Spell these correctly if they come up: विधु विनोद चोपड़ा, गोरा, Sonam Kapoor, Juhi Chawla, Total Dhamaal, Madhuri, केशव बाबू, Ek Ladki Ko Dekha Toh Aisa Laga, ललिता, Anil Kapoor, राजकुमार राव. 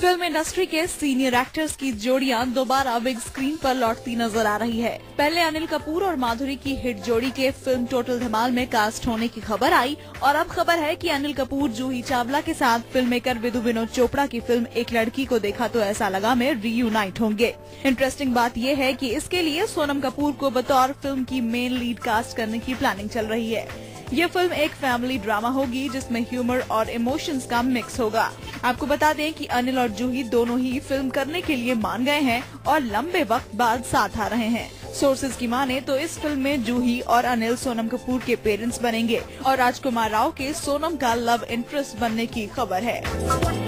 Film industry के senior actors की जोड़ियां दोबारा बिग स्क्रीन पर लौटती नजर आ रही है। पहले अनिल कपूर और माधुरी की हिट जोड़ी के फिल्म टोटल धमाल में कास्ट होने की खबर आई और अब खबर है कि अनिल कपूर जूही चावला के साथ फिल्म मेकर विधु विनोद चोपड़ा की फिल्म एक लड़की को देखा तो ऐसा लगा में रीयूनाइट होंगे। इंटरेस्टिंग बात यह है कि इसके लिए सोनम कपूर को बतौर फिल्म की मेन लीड कास्ट करने की प्लानिंग चल रही है। ये फिल्म एक फैमिली ड्रामा होगी जिसमें ह्यूमर और इमोशंस का मिक्स होगा। आपको बता दें कि अनिल और जूही दोनों ही फिल्म करने के लिए मान गए हैं और लंबे वक्त बाद साथ आ रहे हैं। सोर्सेज की माने तो इस फिल्म में जूही और अनिल सोनम कपूर के पेरेंट्स बनेंगे और राजकुमार राव के सोनम का लव इंटरेस्ट बनने की खबर है।